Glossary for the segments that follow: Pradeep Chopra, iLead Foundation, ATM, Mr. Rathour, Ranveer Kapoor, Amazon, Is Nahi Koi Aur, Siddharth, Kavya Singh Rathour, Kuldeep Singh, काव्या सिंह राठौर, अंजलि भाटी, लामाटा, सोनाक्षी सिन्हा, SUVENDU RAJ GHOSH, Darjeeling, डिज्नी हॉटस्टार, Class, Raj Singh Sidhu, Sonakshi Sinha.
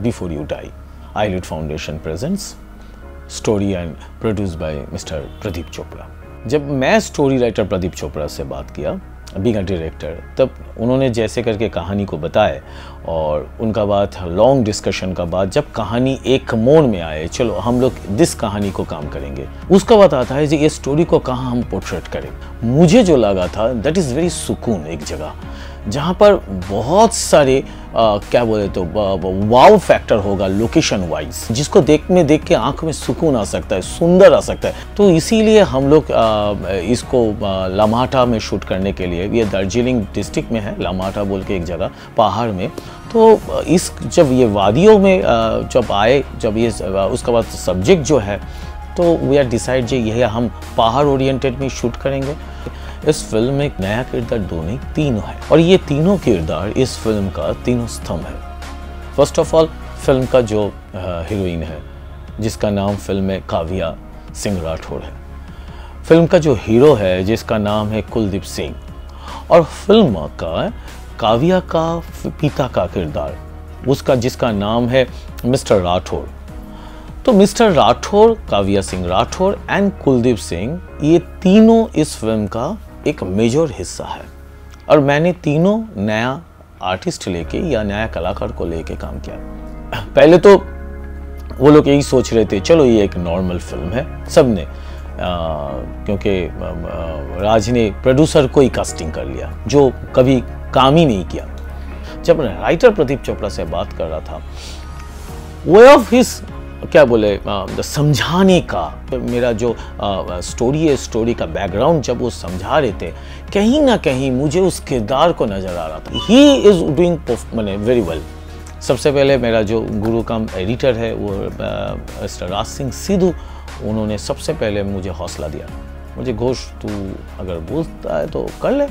Before You Die, iLead Foundation presents, story and produced by Mr. Pradeep Chopra. जब मैं story writer Pradeep Chopra से बात किया, बींग डायरेक्टर, तब उन्होंने जैसे करके कहानी को बताया और उनका बात लॉन्ग डिस्कशन का बाद जब कहानी एक मोड़ में आए, चलो हम लोग दिस कहानी को काम करेंगे, उसका बात आता है जी ये स्टोरी को कहाँ हम पोर्ट्रेट करें। मुझे जो लगा था दैट इज़ वेरी सुकून, एक जगह जहाँ पर बहुत सारे क्या बोले तो वाव फैक्टर होगा लोकेशन वाइज, जिसको देख के आँख में सुकून आ सकता है, सुंदर आ सकता है। तो इसीलिए हम लोग इसको लामाटा में शूट करने के लिए, ये दार्जिलिंग डिस्ट्रिक्ट में है लामाटा बोल के एक जगह पहाड़ में। तो इस जब ये वादियों में जब आए, जब ये उसका बाद सब्जेक्ट जो है, तो वी आर डिसाइड जी यह हम पहाड़ ओरिएंटेड में शूट करेंगे। इस फिल्म में एक नया किरदार दो नहीं तीन है और ये तीनों किरदार इस फिल्म का तीनों स्तंभ है। फर्स्ट ऑफ ऑल फिल्म का जो हीरोइन है, जिसका नाम फिल्म में काव्या सिंह राठौर है। फिल्म का जो हीरो है, जिसका नाम है कुलदीप सिंह, और फिल्म का काव्या का पिता का किरदार उसका, जिसका नाम है मिस्टर राठौर। तो मिस्टर राठौर, काव्या सिंह राठौर एंड कुलदीप सिंह, ये तीनों इस फिल्म का एक मेजर हिस्सा है। और मैंने तीनों नया आर्टिस्ट लेके या नया कलाकार को लेके काम किया। पहले तो वो लोग यही सोच रहे थे चलो ये एक नॉर्मल फिल्म है सबने, क्योंकि राज ने प्रोड्यूसर को ही कास्टिंग कर लिया जो कभी काम ही नहीं किया। जब राइटर प्रदीप चोपड़ा से बात कर रहा था, वे ऑफ हिज क्या बोले समझाने का, मेरा जो स्टोरी है, स्टोरी का बैकग्राउंड जब वो समझा रहे थे, कहीं ना कहीं मुझे उस किरदार को नजर आ रहा था। ही इज डूइंग माने वेरी वेल। सबसे पहले मेरा जो गुरु का एडिटर है वो मिस्टर राज सिंह सिद्धू, उन्होंने सबसे पहले मुझे हौसला दिया, मुझे घोष तू अगर बोलता है तो कर ले,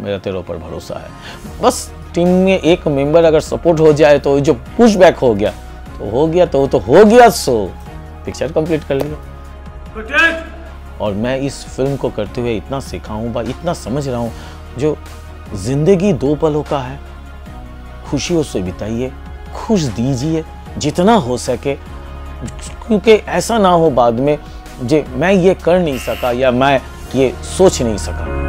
मेरा तेरे ऊपर भरोसा है। बस टीम में एक मेंबर अगर सपोर्ट हो जाए तो जो पुश बैक हो गया तो हो गया, सो पिक्चर कंप्लीट कर लिया। और मैं इस फिल्म को करते हुए इतना सीखा हूँ, इतना समझ रहा हूँ, जो जिंदगी दो पलों का है, खुशियों से बिताइए, खुश दीजिए जितना हो सके, क्योंकि ऐसा ना हो बाद में जे मैं ये कर नहीं सका या मैं ये सोच नहीं सका।